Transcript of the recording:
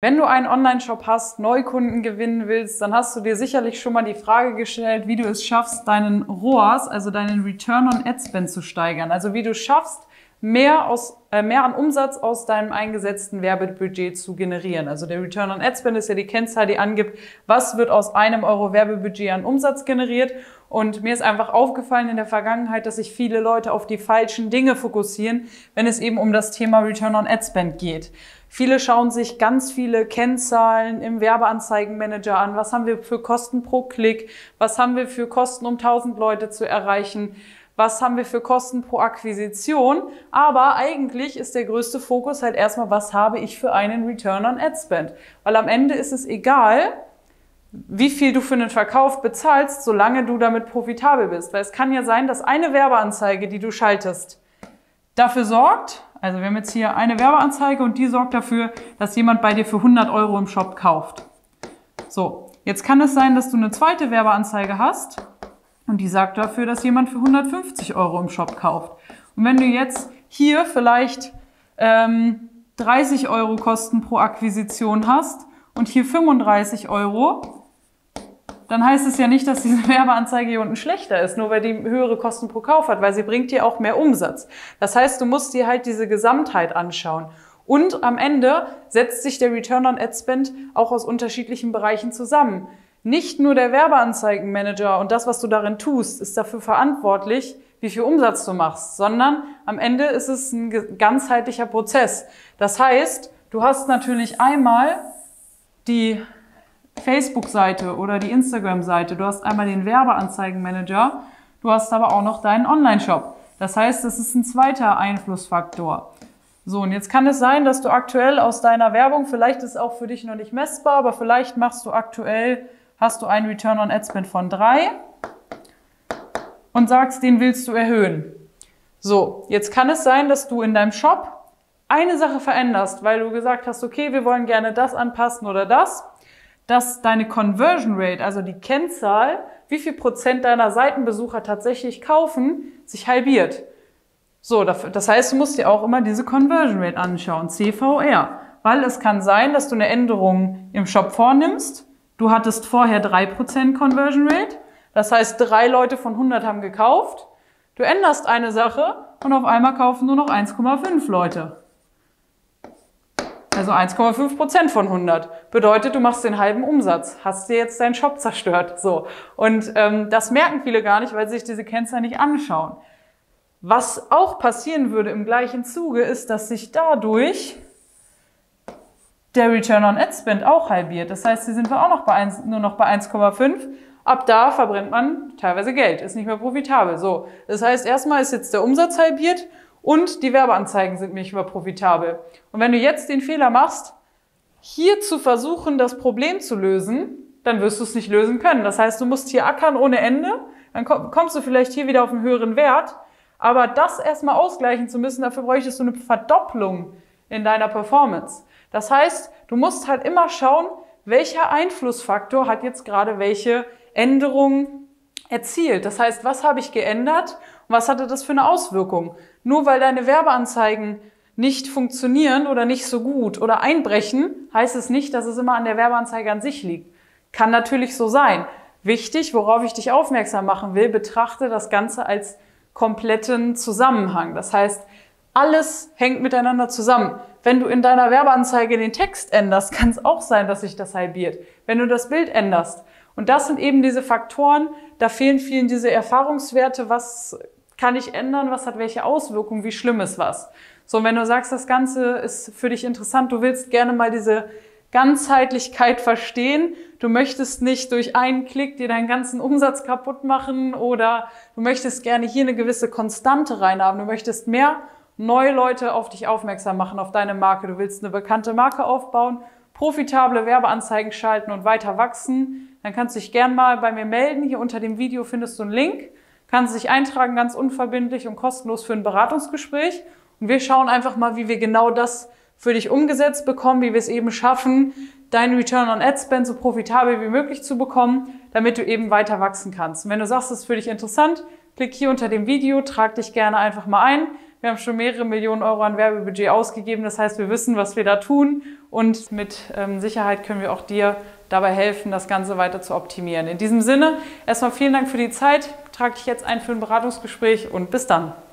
Wenn du einen Online-Shop hast, Neukunden gewinnen willst, dann hast du dir sicherlich schon mal die Frage gestellt, wie du es schaffst, deinen ROAS, also deinen Return on Ad Spend, zu steigern. Also wie du schaffst, mehr an Umsatz aus deinem eingesetzten Werbebudget zu generieren. Also der Return on Ad Spend ist ja die Kennzahl, die angibt, was wird aus €1 Werbebudget an Umsatz generiert. Und mir ist einfach aufgefallen in der Vergangenheit, dass sich viele Leute auf die falschen Dinge fokussieren, wenn es eben um das Thema Return on Ad Spend geht. Viele schauen sich ganz viele Kennzahlen im Werbeanzeigenmanager an. Was haben wir für Kosten pro Klick? Was haben wir für Kosten, um 1000 Leute zu erreichen? Was haben wir für Kosten pro Akquisition? Aber eigentlich ist der größte Fokus halt erstmal, was habe ich für einen Return on Ad Spend? Weil am Ende ist es egal, wie viel du für einen Verkauf bezahlst, solange du damit profitabel bist. Weil es kann ja sein, dass eine Werbeanzeige, die du schaltest, dafür sorgt, also wir haben jetzt hier eine Werbeanzeige und die sorgt dafür, dass jemand bei dir für 100 Euro im Shop kauft. So, jetzt kann es sein, dass du eine zweite Werbeanzeige hast, und die sagt dafür, dass jemand für 150 Euro im Shop kauft. Und wenn du jetzt hier vielleicht 30 Euro Kosten pro Akquisition hast und hier 35 Euro, dann heißt es ja nicht, dass diese Werbeanzeige hier unten schlechter ist, nur weil die höhere Kosten pro Kauf hat, weil sie bringt dir auch mehr Umsatz. Das heißt, du musst dir halt diese Gesamtheit anschauen. Und am Ende setzt sich der Return on Ad Spend auch aus unterschiedlichen Bereichen zusammen. Nicht nur der Werbeanzeigenmanager und das, was du darin tust, ist dafür verantwortlich, wie viel Umsatz du machst, sondern am Ende ist es ein ganzheitlicher Prozess. Das heißt, du hast natürlich einmal die Facebook-Seite oder die Instagram-Seite, du hast einmal den Werbeanzeigenmanager, du hast aber auch noch deinen Online-Shop. Das heißt, das ist ein zweiter Einflussfaktor. So, und jetzt kann es sein, dass du aktuell aus deiner Werbung, vielleicht ist es auch für dich noch nicht messbar, aber vielleicht machst du aktuell, hast du einen Return on Ad Spend von 3 und sagst, den willst du erhöhen. So, jetzt kann es sein, dass du in deinem Shop eine Sache veränderst, weil du gesagt hast, okay, wir wollen gerne das anpassen oder das, dass deine Conversion Rate, also die Kennzahl, wie viel Prozent deiner Seitenbesucher tatsächlich kaufen, sich halbiert. So, das heißt, du musst dir auch immer diese Conversion Rate anschauen, CVR, weil es kann sein, dass du eine Änderung im Shop vornimmst. Du hattest vorher 3% Conversion Rate, das heißt, 3 Leute von 100 haben gekauft. Du änderst eine Sache und auf einmal kaufen nur noch 1,5 Leute. Also 1,5% von 100. Bedeutet, du machst den halben Umsatz. Hast dir jetzt deinen Shop zerstört. So. Und das merken viele gar nicht, weil sie sich diese Kennzahl nicht anschauen. Was auch passieren würde im gleichen Zuge, ist, dass sich dadurch der Return on Ad Spend auch halbiert. Das heißt, hier sind wir auch noch bei nur noch bei 1,5. Ab da verbrennt man teilweise Geld, ist nicht mehr profitabel. So, das heißt, erstmal ist jetzt der Umsatz halbiert und die Werbeanzeigen sind nicht mehr profitabel. Und wenn du jetzt den Fehler machst, hier zu versuchen, das Problem zu lösen, dann wirst du es nicht lösen können. Das heißt, du musst hier ackern ohne Ende, dann kommst du vielleicht hier wieder auf einen höheren Wert. Aber das erstmal ausgleichen zu müssen, dafür bräuchtest du eine Verdopplung in deiner Performance. Das heißt, du musst halt immer schauen, welcher Einflussfaktor hat jetzt gerade welche Änderung erzielt. Das heißt, was habe ich geändert und was hatte das für eine Auswirkung? Nur weil deine Werbeanzeigen nicht funktionieren oder nicht so gut oder einbrechen, heißt es nicht, dass es immer an der Werbeanzeige an sich liegt. Kann natürlich so sein. Wichtig, worauf ich dich aufmerksam machen will, betrachte das Ganze als kompletten Zusammenhang. Das heißt, alles hängt miteinander zusammen. Wenn du in deiner Werbeanzeige den Text änderst, kann es auch sein, dass sich das halbiert. Wenn du das Bild änderst. Und das sind eben diese Faktoren, da fehlen vielen diese Erfahrungswerte, was kann ich ändern, was hat welche Auswirkungen, wie schlimm ist was. So, wenn du sagst, das Ganze ist für dich interessant, du willst gerne mal diese Ganzheitlichkeit verstehen. Du möchtest nicht durch einen Klick dir deinen ganzen Umsatz kaputt machen oder du möchtest gerne hier eine gewisse Konstante reinhaben. Du möchtest mehr neue Leute auf dich aufmerksam machen, auf deine Marke. Du willst eine bekannte Marke aufbauen, profitable Werbeanzeigen schalten und weiter wachsen. Dann kannst du dich gerne mal bei mir melden. Hier unter dem Video findest du einen Link. Kannst dich eintragen, ganz unverbindlich und kostenlos für ein Beratungsgespräch. Und wir schauen einfach mal, wie wir genau das für dich umgesetzt bekommen, wie wir es eben schaffen, deinen Return on Ad Spend so profitabel wie möglich zu bekommen, damit du eben weiter wachsen kannst. Und wenn du sagst, das ist für dich interessant, klick hier unter dem Video, trag dich gerne einfach mal ein. Wir haben schon mehrere Millionen Euro an Werbebudget ausgegeben. Das heißt, wir wissen, was wir da tun. Und mit Sicherheit können wir auch dir dabei helfen, das Ganze weiter zu optimieren. In diesem Sinne, erstmal vielen Dank für die Zeit. Trag dich jetzt ein für ein Beratungsgespräch und bis dann.